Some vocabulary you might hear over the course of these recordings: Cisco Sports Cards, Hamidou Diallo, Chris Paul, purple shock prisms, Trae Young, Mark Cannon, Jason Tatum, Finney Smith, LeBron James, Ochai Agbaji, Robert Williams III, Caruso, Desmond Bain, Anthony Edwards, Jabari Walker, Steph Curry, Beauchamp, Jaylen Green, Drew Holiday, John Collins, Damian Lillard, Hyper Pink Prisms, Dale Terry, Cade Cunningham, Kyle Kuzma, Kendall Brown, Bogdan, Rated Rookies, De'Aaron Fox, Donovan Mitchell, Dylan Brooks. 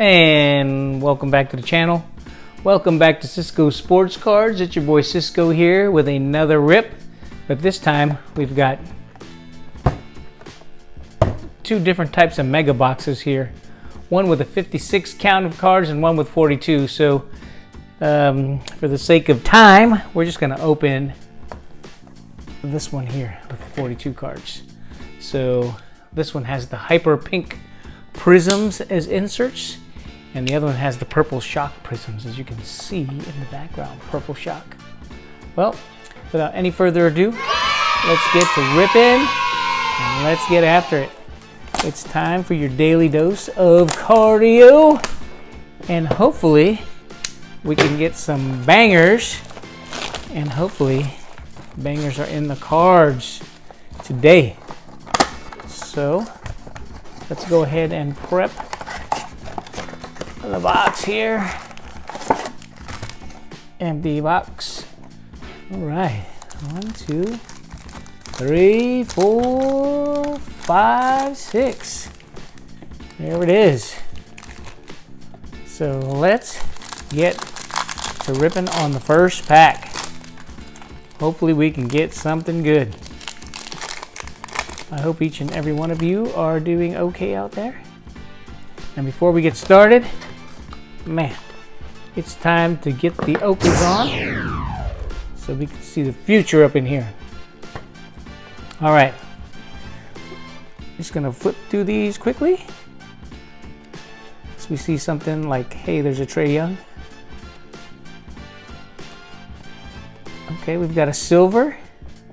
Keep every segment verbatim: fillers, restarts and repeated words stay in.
And welcome back to the channel. Welcome back to Cisco Sports Cards. It's your boy Cisco here with another rip. But this time we've got two different types of mega boxes here. One with a fifty-six count of cards and one with forty-two. So um, for the sake of time, we're just gonna open this one here with forty-two cards. So this one has the Hyper Pink Prisms as inserts. And the other one has the purple shock prisms, as you can see in the background. Purple shock. Well, without any further ado, let's get to ripping and let's get after it. It's time for your daily dose of cardio. And hopefully we can get some bangers. And hopefully bangers are in the cards today. So let's go ahead and prep the box here. Empty box. All right, one, two, three, four, five, six. There it is. So let's get to ripping on the first pack. Hopefully we can get something good. I hope each and every one of you are doing okay out there. And before we get started, man, it's time to get the Okies on so we can see the future up in here. All right, just gonna flip through these quickly. So we see something like, hey, there's a Trae Young. Okay, we've got a silver,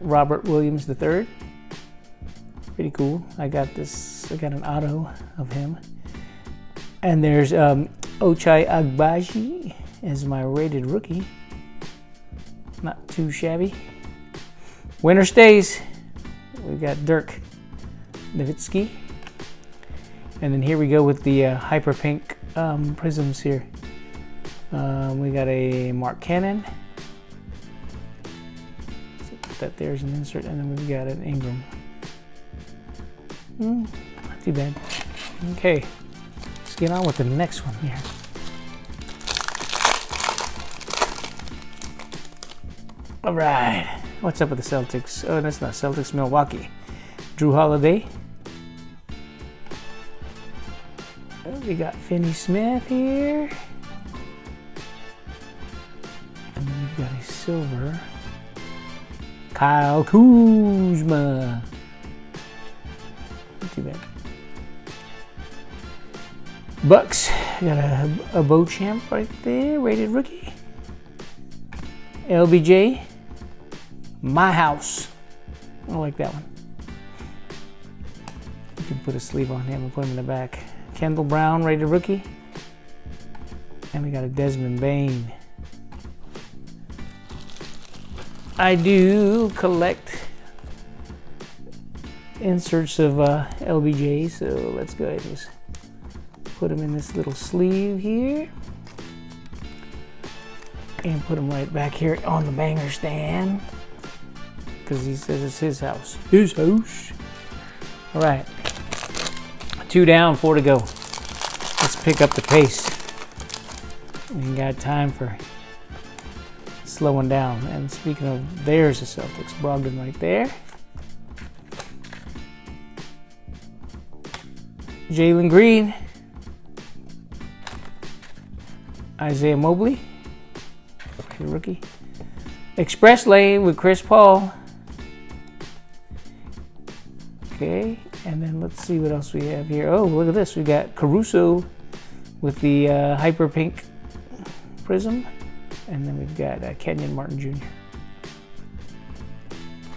Robert Williams the third. Pretty cool. I got this, I got an auto of him. And there's um, Ochai Agbaji as my rated rookie. Not too shabby. Winner stays. We've got Dirk Nowitzki. And then here we go with the uh, Hyper Pink um, Prisms here. Um, we got a Mark Cannon. So put that there as an insert. And then we've got an Ingram. Mm, not too bad. Okay. Get on with the next one here. All right, what's up with the Celtics? Oh, that's not Celtics, Milwaukee. Drew Holiday. Oh, we got Finney Smith here. And then we've got a silver. Kyle Kuzma. Not too bad. Bucks, got a, a Beauchamp right there, rated rookie. L B J, my house. I like that one. You can put a sleeve on him and put him in the back. Kendall Brown, rated rookie. And we got a Desmond Bain. I do collect inserts of uh, L B J, so let's go ahead and just put them in this little sleeve here and put them right back here on the banger stand because he says it's his house. His house. All right, two down, four to go. Let's pick up the pace. We ain't got time for slowing down. And speaking of, there's the Celtics, Bogdan right there. Jaylen Green. Isaiah Mobley, rookie. Express Lane with Chris Paul. Okay, and then let's see what else we have here. Oh, look at this. We got Caruso with the uh, Hyper Pink Prism. And then we've got uh, Kenyon Martin Junior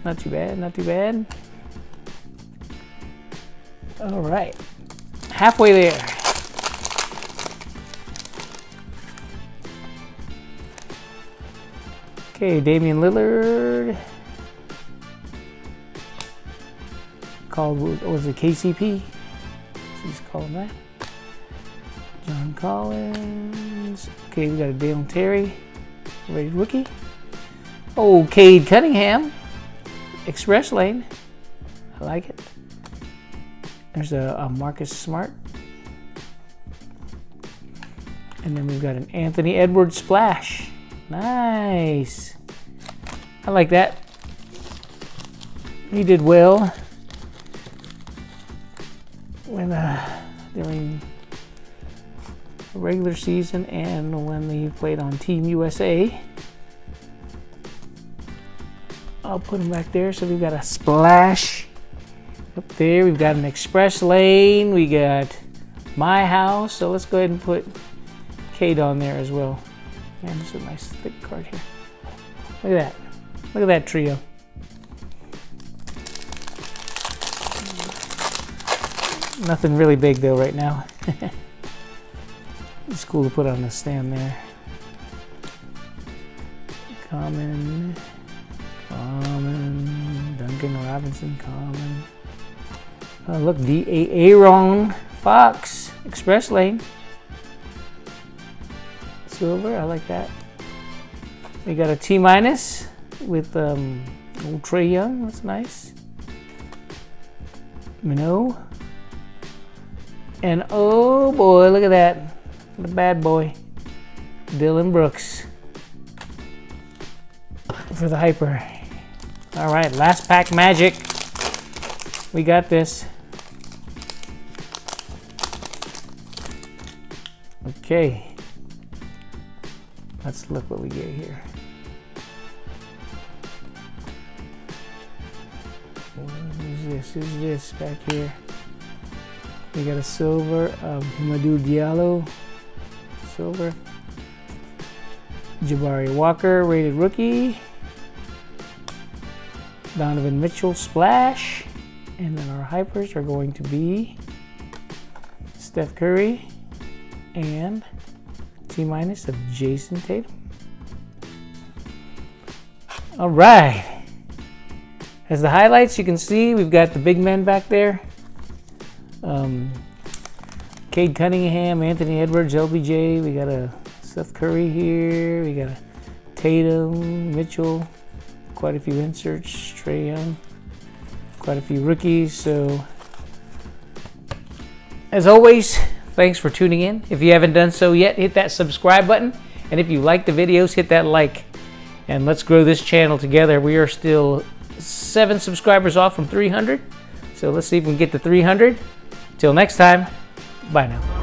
Not too bad, not too bad. All right, halfway there. Okay, Damian Lillard. Called, what was it, K C P? He's calling that. John Collins. Okay, we got a Dale Terry, rated rookie. Oh, Cade Cunningham, Express Lane. I like it. There's a, a Marcus Smart. And then we've got an Anthony Edwards splash. Nice. I like that. He did well when uh, during the regular season and when he played on Team U S A. I'll put him back there. So we've got a splash up there. We've got an express lane. We got my house. So let's go ahead and put Cade on there as well. Man, this is a nice thick card here. Look at that. Look at that trio. Nothing really big though right now. It's cool to put on the stand there. Common, common, Duncan Robinson, common. Oh, look, De'Aaron Fox, express lane. Silver, I like that. We got a T minus with um, old Trae Young, that's nice. Minot. And oh boy, look at that. The bad boy. Dylan Brooks. For the hyper. Alright, last pack magic. We got this. Okay. Let's look what we get here. What is this? What is this back here? We got a silver of Hamidou Diallo, silver. Jabari Walker, rated rookie. Donovan Mitchell, splash. And then our hypers are going to be Steph Curry and T-minus of Jason Tatum. All right. As the highlights, you can see we've got the big men back there. Um, Cade Cunningham, Anthony Edwards, L B J. We got a Seth Curry here. We got a Tatum, Mitchell. Quite a few inserts. Trae Young. Quite a few rookies. So, as always, thanks for tuning in. If you haven't done so yet, hit that subscribe button. And if you like the videos, hit that like. And let's grow this channel together. We are still seven subscribers off from three hundred. So let's see if we can get to three hundred. Till next time, bye now.